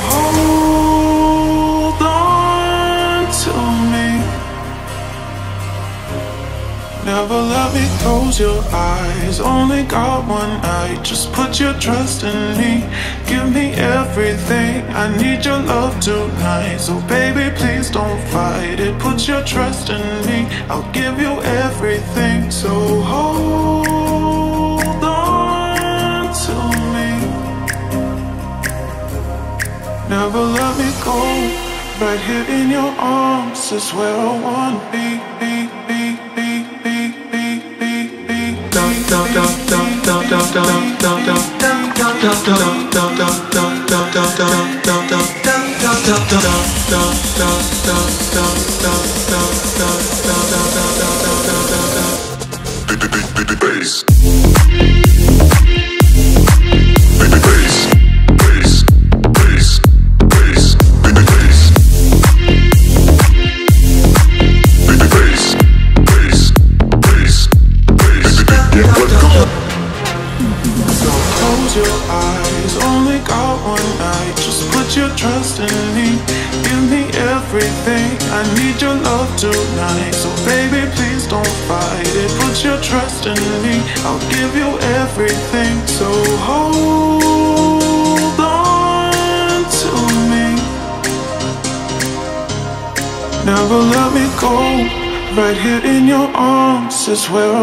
hold on to me. Never let me close your eyes. Only got one eye. Just put your trust in me. Give me everything. I need your love tonight. So baby, please don't fight it. Put your trust in me. I'll give you everything. So hold on to me. Never let me go. Right here in your arms is where I wanna be. Is where I